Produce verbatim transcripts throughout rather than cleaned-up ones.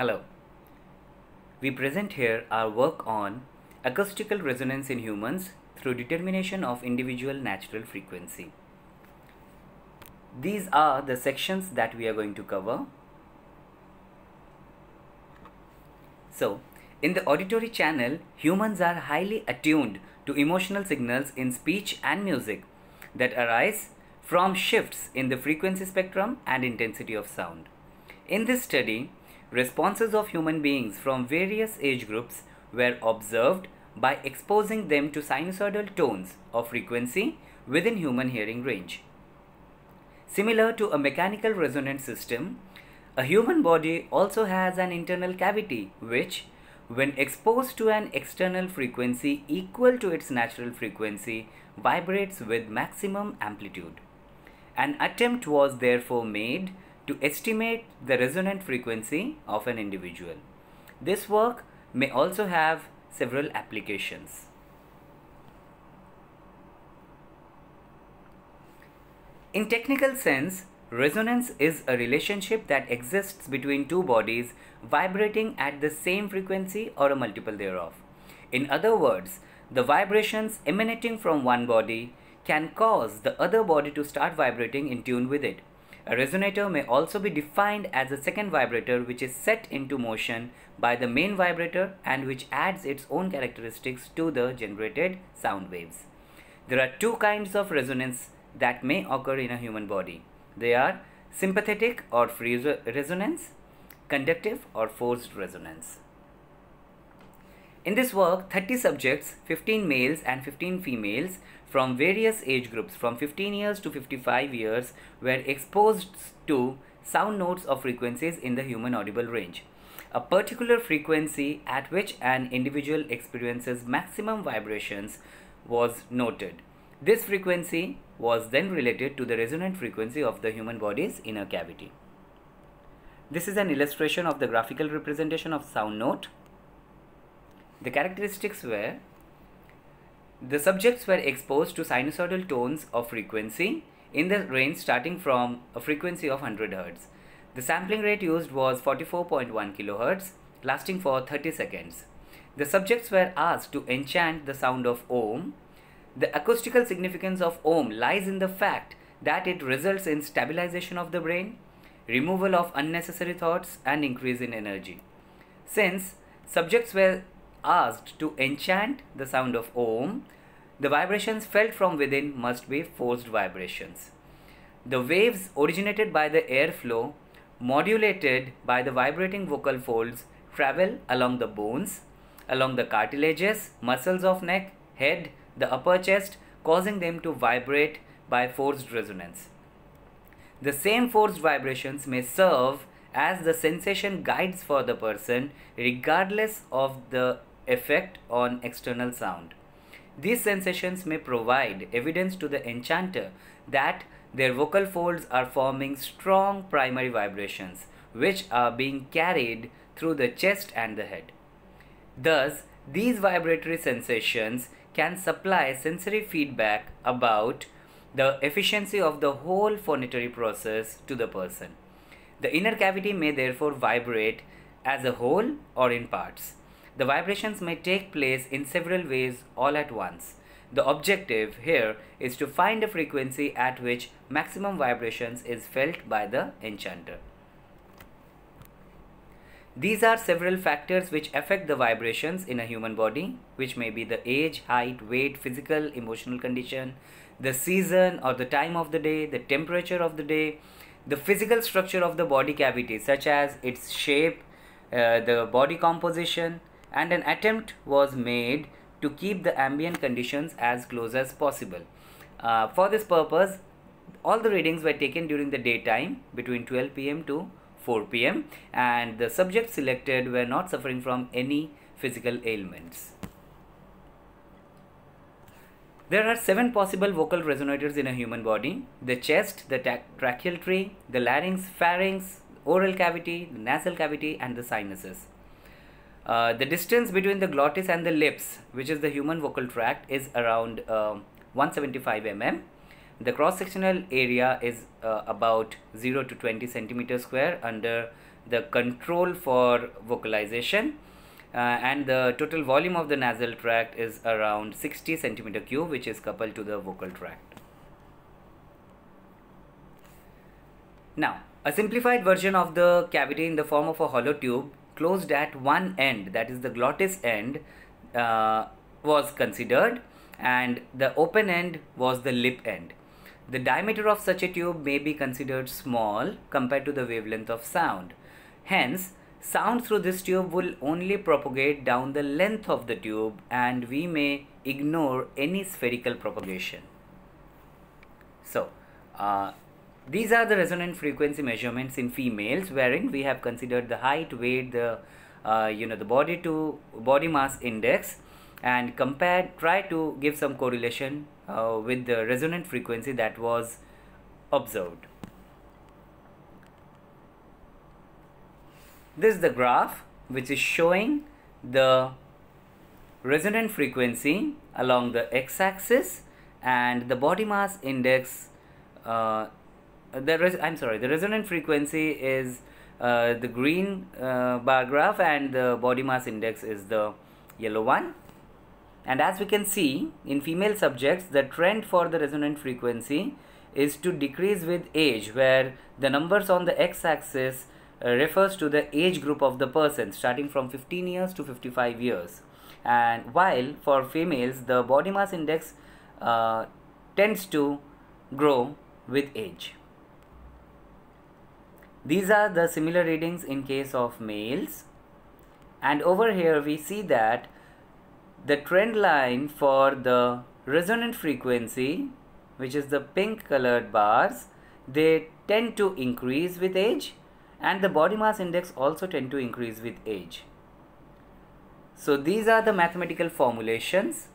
Hello. We present here our work on acoustical resonance in humans through determination of individual natural frequency. These are the sections that we are going to cover. So, in the auditory channel, humans are highly attuned to emotional signals in speech and music that arise from shifts in the frequency spectrum and intensity of sound. In this study, responses of human beings from various age groups were observed by exposing them to sinusoidal tones of frequency within human hearing range. Similar to a mechanical resonance system, a human body also has an internal cavity which, when exposed to an external frequency equal to its natural frequency, vibrates with maximum amplitude. An attempt was therefore made to estimate the resonant frequency of an individual. This work may also have several applications. In technical sense, resonance is a relationship that exists between two bodies vibrating at the same frequency or a multiple thereof. In other words, the vibrations emanating from one body can cause the other body to start vibrating in tune with it. A resonator may also be defined as a second vibrator which is set into motion by the main vibrator and which adds its own characteristics to the generated sound waves. There are two kinds of resonance that may occur in a human body. They are sympathetic or free resonance, conductive or forced resonance. In this work, thirty subjects, fifteen males and fifteen females from various age groups from fifteen years to fifty-five years were exposed to sound notes of frequencies in the human audible range. A particular frequency at which an individual experiences maximum vibrations was noted. This frequency was then related to the resonant frequency of the human body's inner cavity. This is an illustration of the graphical representation of sound note. The characteristics were: the subjects were exposed to sinusoidal tones of frequency in the range starting from a frequency of one hundred hertz. The sampling rate used was forty-four point one kilohertz, lasting for thirty seconds. The subjects were asked to enchant the sound of Om. The acoustical significance of Om lies in the fact that it results in stabilization of the brain, removal of unnecessary thoughts, and increase in energy. Since subjects were asked to enchant the sound of Om, the vibrations felt from within must be forced vibrations. The waves originated by the airflow, modulated by the vibrating vocal folds, travel along the bones, along the cartilages, muscles of neck, head, the upper chest, causing them to vibrate by forced resonance. The same forced vibrations may serve as the sensation guides for the person regardless of the effect on external sound. These sensations may provide evidence to the enchanter that their vocal folds are forming strong primary vibrations which are being carried through the chest and the head. Thus, these vibratory sensations can supply sensory feedback about the efficiency of the whole phonatory process to the person. The inner cavity may therefore vibrate as a whole or in parts. The vibrations may take place in several ways all at once. The objective here is to find a frequency at which maximum vibrations is felt by the enchanter. These are several factors which affect the vibrations in a human body, which may be the age, height, weight, physical, emotional condition, the season or the time of the day, the temperature of the day, the physical structure of the body cavity such as its shape, uh, the body composition, and an attempt was made to keep the ambient conditions as close as possible. Uh, for this purpose, all the readings were taken during the daytime between twelve p m to four p m and the subjects selected were not suffering from any physical ailments. There are seven possible vocal resonators in a human body: the chest, the tracheal tree, the larynx, pharynx, oral cavity, the nasal cavity, and the sinuses. Uh, the distance between the glottis and the lips, which is the human vocal tract, is around uh, one hundred seventy-five millimeters. The cross-sectional area is uh, about zero to twenty centimeters square under the control for vocalization, uh, and the total volume of the nasal tract is around sixty centimeter cube, which is coupled to the vocal tract. Now, a simplified version of the cavity in the form of a hollow tube closed at one end, that is the glottis end, uh, was considered, and the open end was the lip end. The diameter of such a tube may be considered small compared to the wavelength of sound. Hence, sound through this tube will only propagate down the length of the tube, and we may ignore any spherical propagation. So, uh, these are the resonant frequency measurements in females, wherein we have considered the height, weight, the uh, you know the body to body mass index, and compared, try to give some correlation uh, with the resonant frequency that was observed. This is the graph which is showing the resonant frequency along the x-axis and the body mass index. Uh, the res I'm sorry, the resonant frequency is uh, the green uh, bar graph, and the body mass index is the yellow one. And as we can see, in female subjects, the trend for the resonant frequency is to decrease with age, where the numbers on the x-axis uh, refers to the age group of the person, starting from fifteen years to fifty-five years. And while for females, the body mass index uh, tends to grow with age. These are the similar readings in case of males. And over here we see that the trend line for the resonant frequency, which is the pink colored bars, they tend to increase with age, and the body mass index also tend to increase with age. So these are the mathematical formulations.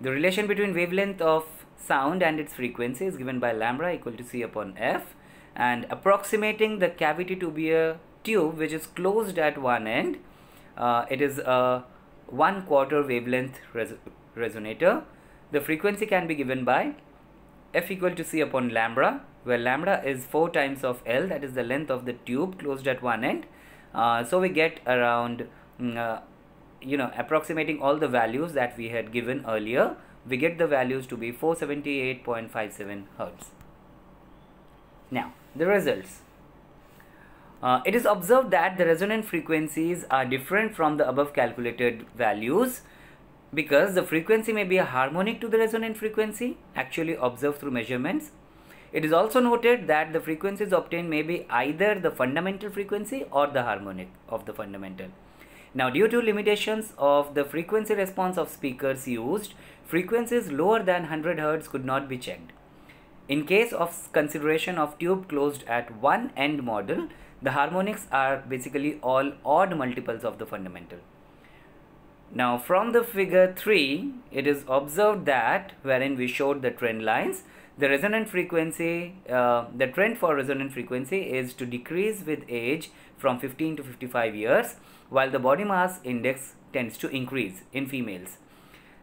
The relation between wavelength of sound and its frequency is given by lambda equal to C upon F, and approximating the cavity to be a tube which is closed at one end, uh, it is a one quarter wavelength res resonator. The frequency can be given by F equal to C upon lambda, where lambda is four times of L, that is the length of the tube closed at one end. Uh, so we get around, uh, you know, approximating all the values that we had given earlier, we get the values to be four seventy-eight point five seven hertz. Now, the results. Uh, it is observed that the resonant frequencies are different from the above calculated values, because the frequency may be a harmonic to the resonant frequency actually observed through measurements. It is also noted that the frequencies obtained may be either the fundamental frequency or the harmonic of the fundamental. Now, due to limitations of the frequency response of speakers used, frequencies lower than one hundred hertz could not be checked. In case of consideration of tube closed at one end model, the harmonics are basically all odd multiples of the fundamental. Now, from the figure three, it is observed that, wherein we showed the trend lines, the resonant frequency, uh, the trend for resonant frequency is to decrease with age from fifteen to fifty-five years, while the body mass index tends to increase in females.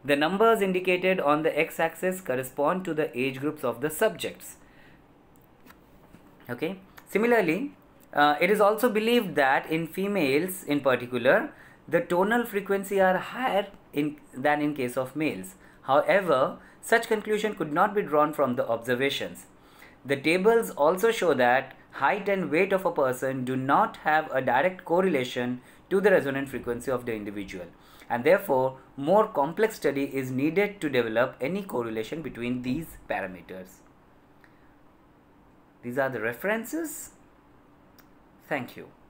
The numbers indicated on the x-axis correspond to the age groups of the subjects. Okay. Similarly, Uh, it is also believed that in females in particular, the tonal frequency are higher in, than in case of males. However, such conclusion could not be drawn from the observations. The tables also show that height and weight of a person do not have a direct correlation to the resonant frequency of the individual, and therefore more complex study is needed to develop any correlation between these parameters. These are the references. Thank you.